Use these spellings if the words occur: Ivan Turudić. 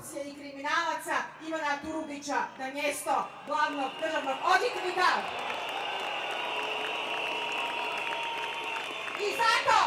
korupcije i kriminalaca Ivana Turudića na mjesto glavnog državnog odvjetnika. I zato